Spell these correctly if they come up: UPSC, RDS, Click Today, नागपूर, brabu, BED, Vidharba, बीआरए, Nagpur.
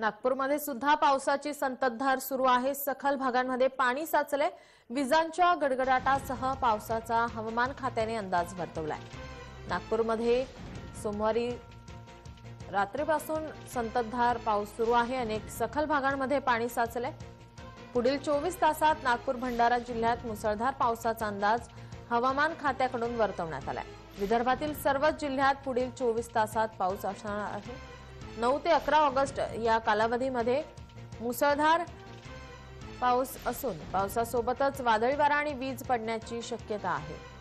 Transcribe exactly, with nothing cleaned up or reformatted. नागपूरमध्ये सुद्धा पावसाची संततधार सुरू आहे। सखल भागांमध्ये पाणी साचले। विजांच्या गडगडाटासह पावसाचा हवामान खात्याने अंदाज वर्तवलाय। नागपूरमध्ये सोमवारी रात्रीपासून संततधार पाऊस सुरू आहे। अनेक सखल भागांमध्ये पाणी साचले। पुढील चोवीस तासात नागपूर भंडारा जिल्ह्यात मुसळधार पावसाचा अंदाज हवामान खात्याकडून वर्तवण्यात आलाय। विदर्भातील सर्वच जिल्ह्यात पुढील चोवीस तासात पाऊस असणार आहे। नऊ ते अकरा ऑगस्ट या कालावधीमध्ये मुसळधार पाऊस असून पावसासोबतच वादळी वारा आणि वीज पडण्याची शक्यता आहे।